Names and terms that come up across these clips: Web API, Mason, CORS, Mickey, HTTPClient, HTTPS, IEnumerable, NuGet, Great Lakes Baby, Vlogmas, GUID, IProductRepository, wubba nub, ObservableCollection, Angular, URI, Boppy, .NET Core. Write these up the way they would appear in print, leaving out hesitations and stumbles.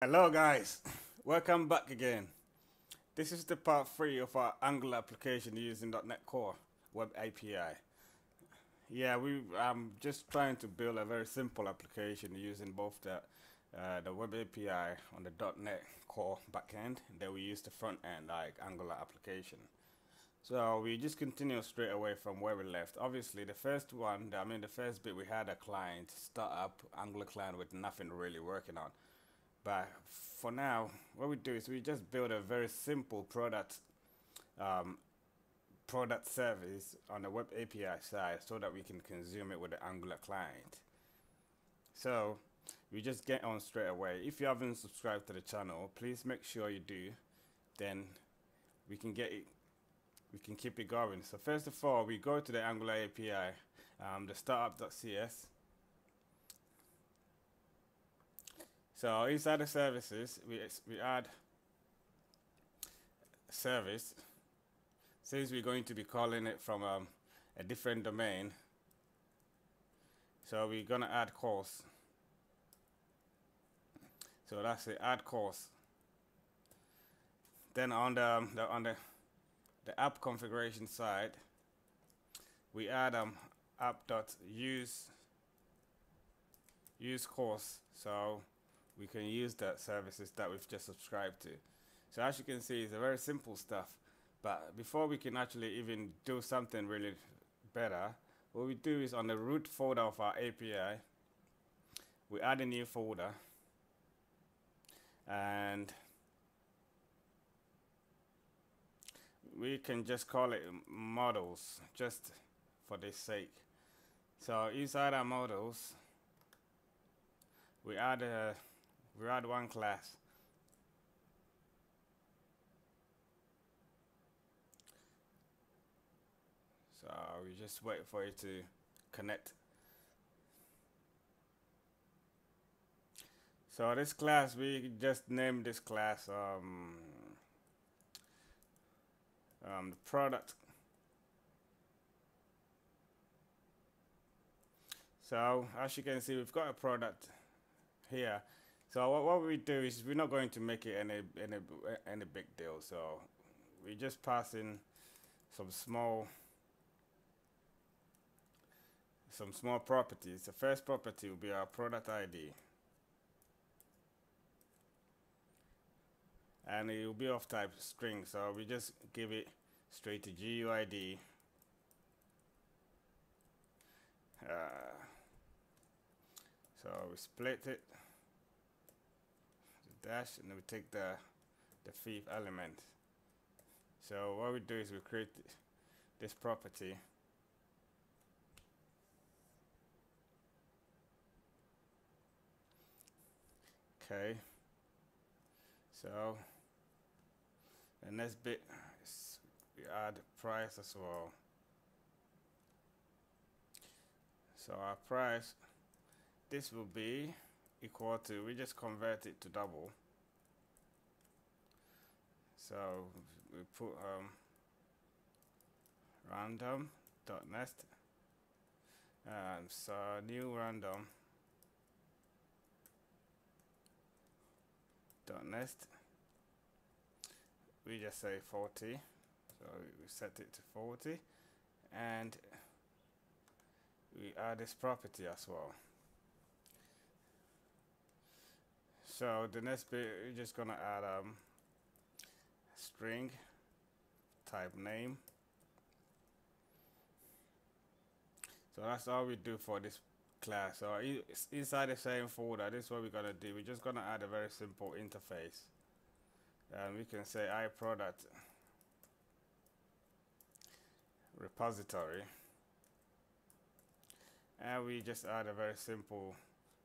Hello guys, welcome back again. This is the part 3 of our Angular application using .NET Core Web API. Yeah, I'm just trying to build a very simple application using both the Web API on the .NET Core backend, and then we use the front end like Angular application. So we just continue straight away from where we left. Obviously, the first bit we had a client startup Angular client with nothing really working on. But for now, what we do is we just build a very simple product service on the Web API side so that we can consume it with the Angular client. So we just get on straight away. If you haven't subscribed to the channel, please make sure you do. Then we can get it. We can keep it going. So first of all, we go to the Angular API, the startup.cs. So inside the services, we add service. Since we're going to be calling it from a different domain, so we're gonna add CORS. So that's it, add CORS. Then on the app configuration side, we add app.use CORS. So we can use that services that we've just subscribed to. So as you can see, it's a very simple stuff. But before we can actually even do something really better, what we do is on the root folder of our API, we add a new folder. And we can just call it models, just for this sake. So inside our models, we add one class. So we just wait for it to connect. So this class, we just named this class the product. So as you can see, we've got a product here. So what we do is we're not going to make it any big deal. So we just pass in some small properties. The first property will be our product ID, and it will be of type string. So we just give it straight to GUID. So we split it, the dash, and then we take the fifth element. So what we do is we create this property. Okay. So the next bit is we add price as well. So our price, this will be equal to, we just convert it to double. So we put random dot nest, so new random dot nest. We just say 40, so we set it to 40, and we add this property as well. So the next bit, we're just gonna add string type name. So that's all we do for this class. So inside the same folder, this is what we're gonna do. We're just gonna add a very simple interface, and we can say IProductRepository, and we just add a very simple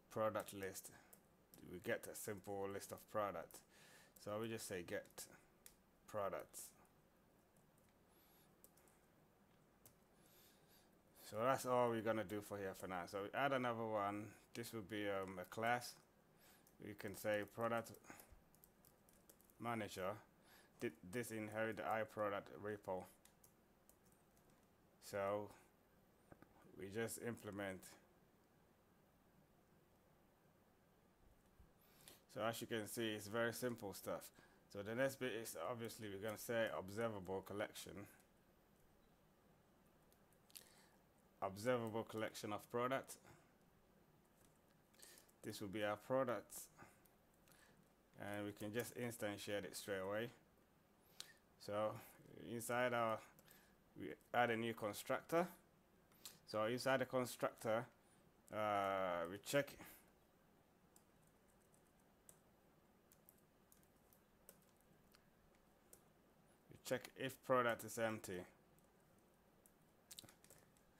product list. We get a simple list of products. So we just say get products. So that's all we're gonna do for here for now. So we add another one. This will be a class. We can say product manager. This inherit the iProduct repo. So we just implement. So as you can see, it's very simple stuff. So the next bit is obviously we're going to say ObservableCollection. ObservableCollection of product. This will be our product, and we can just instantiate it straight away. So inside our, we add a new constructor. So inside the constructor, we check if product is empty.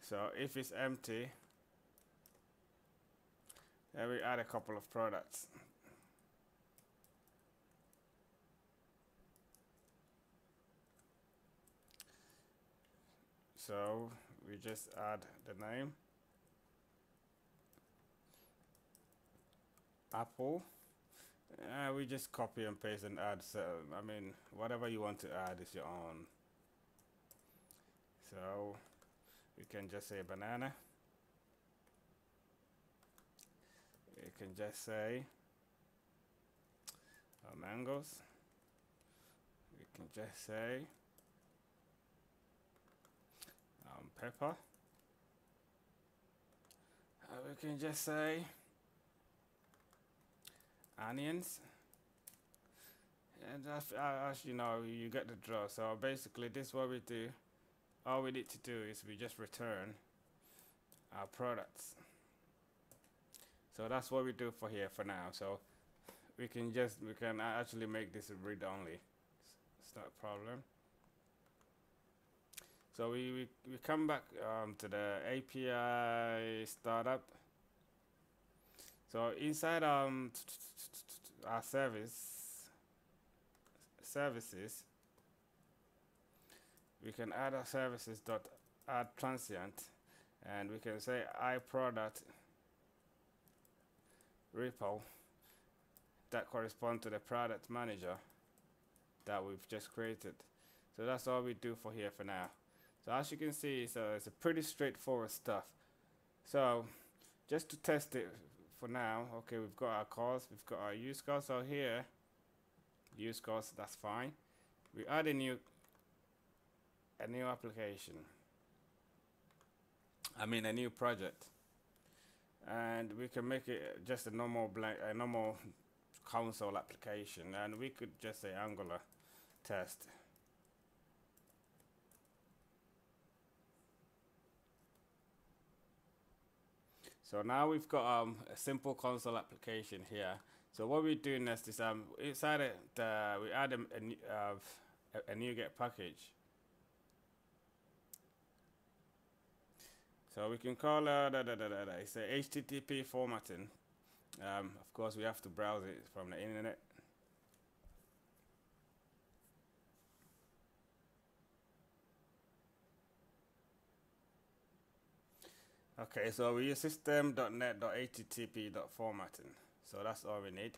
So if it's empty, then we add a couple of products. So we just add the name Apple. We just copy and paste and add. So I mean, whatever you want to add is your own. So we can just say banana. You can just say mangoes. You can just say pepper. We can just say onions, and as you know, you get the draw. So basically, this is what we do. All we need to do is we just return our products. So that's what we do for here for now. So we can just, we can actually make this read only. It's not a problem. So we come back to the API startup. So inside our services, we can add our services dot add transient, and we can say IProduct repo that correspond to the product manager that we've just created. So that's all we do for here for now. So as you can see, so it's a pretty straightforward stuff. So just to test it for now, okay, we've got our CORS, we've got our use CORS. So here, use CORS, that's fine. We add a new application. I mean a new project, and we can make it just a normal blank, a normal console application, and we could just say Angular test. So now we've got a simple console application here. So what we do next is inside it we add a NuGet package. So we can call it's a HTTP formatting. Of course, we have to browse it from the internet. Okay, so we use system.net.http.formatting. So that's all we need.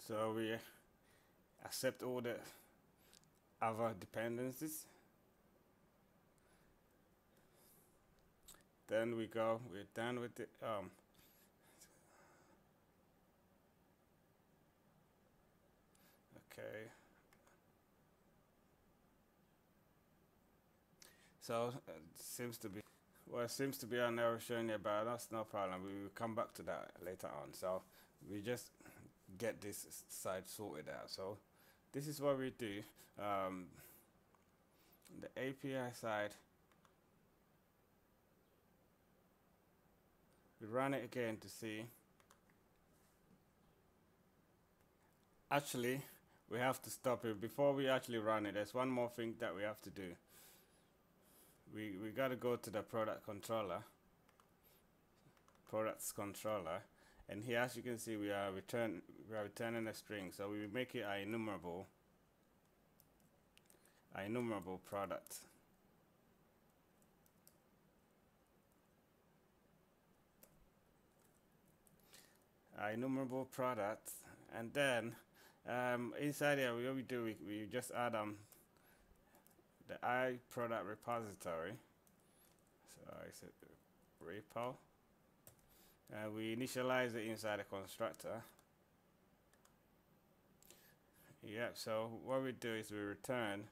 So we accept all the other dependencies. Then we go, we're done with it. Okay. So it seems to be, well, it seems to be an error showing here, but that's no problem. We will come back to that later on. So we just get this side sorted out. So this is what we do. The API side, we run it again to see. Actually, we have to stop it before we actually run it. There's one more thing that we have to do. We gotta go to the product controller, products controller, and here, as you can see, we are returning a string. So we make it IEnumerable product. IEnumerable product, and then Inside here, what we do, we just add the IProduct repository. So it's a repo. And we initialize it inside the constructor. Yep, so what we do is we return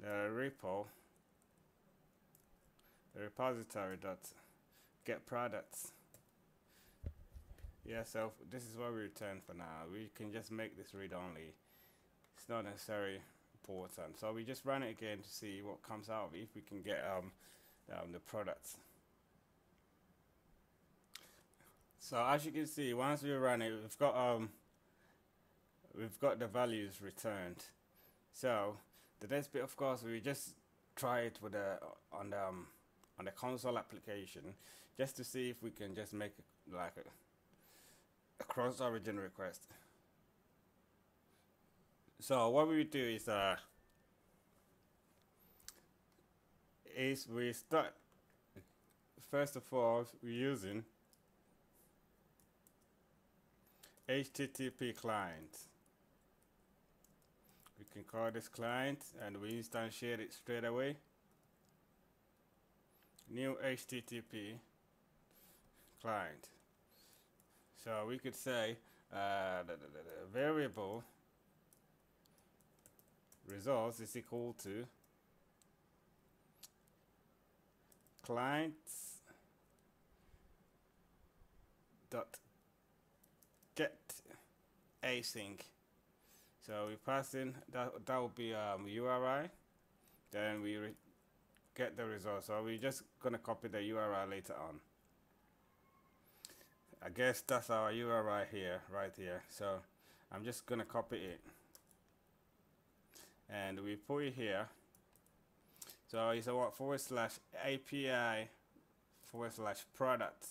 the repo, the repository dot get products. Yeah, so this is what we return for now. We can just make this read only. It's not necessarily important. So we just run it again to see what comes out of it, if we can get the products. So as you can see, once we run it, we've got the values returned. So the next bit, of course, we just try it with on the console application, just to see if we can just make like a cross origin request. So what we do is we start, first of all, we're using HTTP client. We can call this client and we instantiate it straight away. New HTTP client. So we could say the variable results is equal to clients dot get async. So we pass in that will be URI. Then we get the result. So we're just gonna copy the URI later on. I guess that's our URI here, right here. So I'm just gonna copy it and we put it here. So it's a what, /API/products.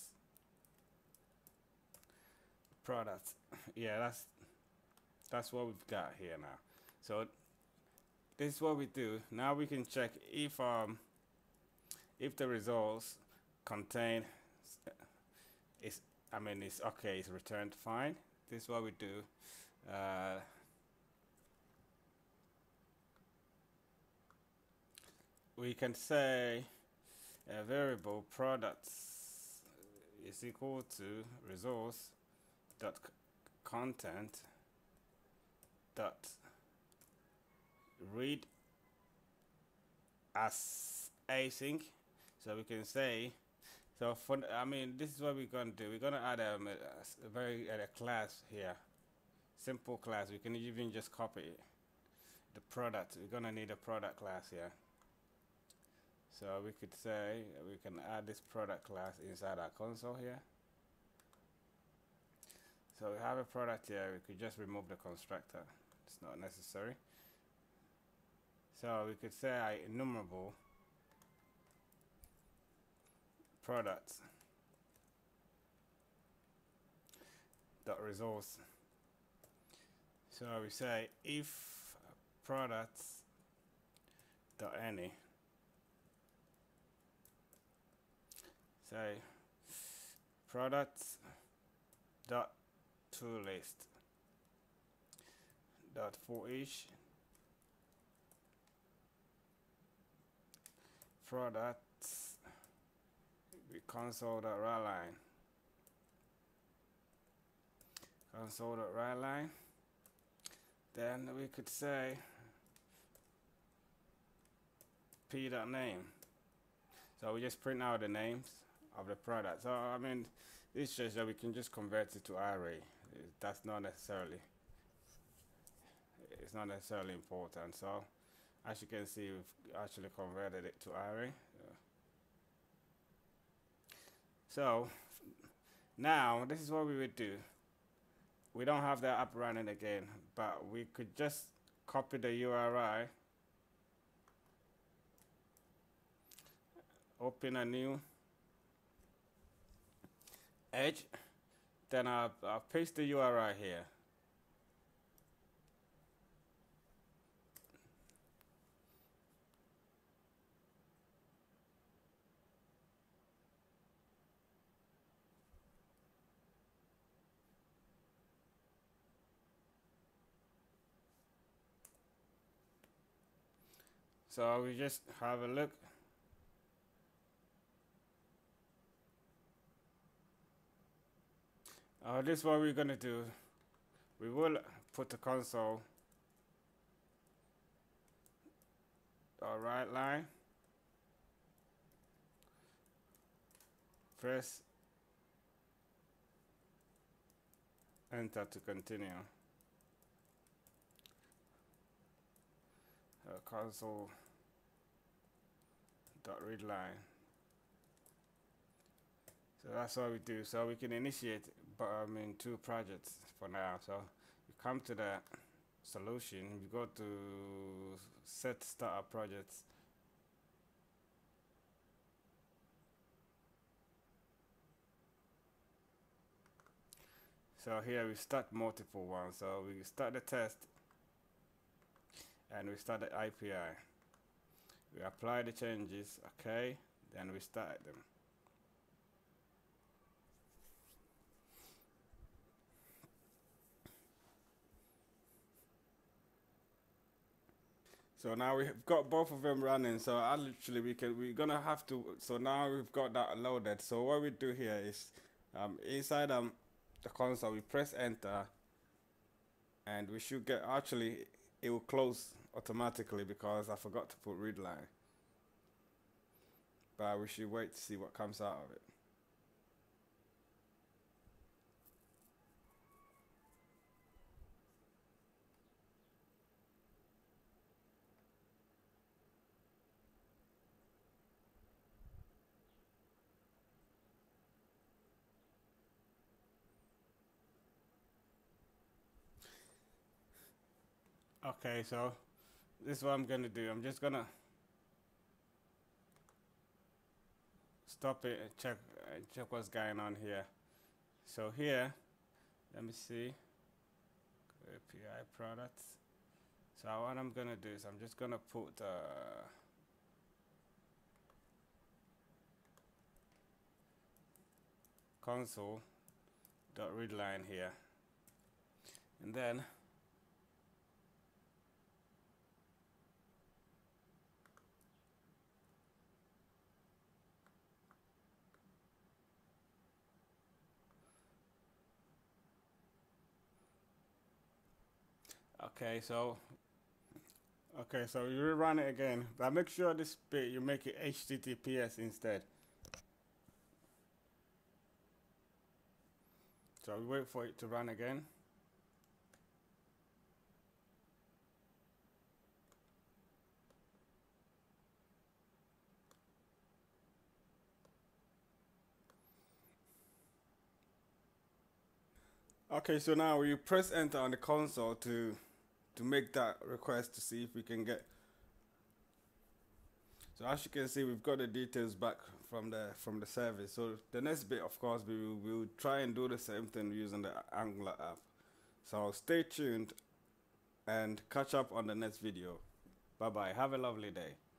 Products. Yeah, that's what we've got here now. So this is what we do. Now we can check if the results contain it's okay, it's returned fine. This is what we do. We can say a variable products is equal to resource dot content dot read as async. So we can say, so for, this is what we're gonna do. We're gonna add a class here, simple class. We can even just copy it. The product. We're gonna need a product class here. So we could say we can add this product class inside our console here. So we have a product here. We could just remove the constructor. It's not necessary. So we could say IEnumerable products dot resource. So we say if products dot any. Say products dot to list dot for each products we console.writeLine. Then we could say p.name. So we just print out the names of the product. So it's just that we can just convert it to array. That's not necessarily, it's not necessarily important. So as you can see, we've actually converted it to array. Yeah. So now this is what we would do. We don't have the app running again, but we could just copy the URI, open a new edge, then I'll paste the URI here. So we just have a look. This is what we're going to do. We will put the console right line. Press enter to continue. Console.readline. So that's what we do. So we can initiate, but two projects for now. So you come to the solution, you go to set startup projects. So here we start multiple ones. So we start the test and we start the API. We apply the changes, okay, then we start them. So now we've got both of them running. So we're gonna have to. So now we've got that loaded. So what we do here is inside the console we press enter, and we should get. Actually, it will close automatically because I forgot to put read line. But we should wait to see what comes out of it. Okay, so this is what I'm gonna do. I'm just gonna stop it and check what's going on here. So here, let me see, API products. So what I'm gonna do is I'm just gonna put console.readline here, and then. Okay, so you rerun it again, but make sure this bit you make it HTTPS instead. So we wait for it to run again. Okay, so now you press enter on the console to make that request to see if we can get. So as you can see, we've got the details back from the service. So the next bit, of course, we will try and do the same thing using the Angular app. So stay tuned and catch up on the next video. Bye bye. Have a lovely day.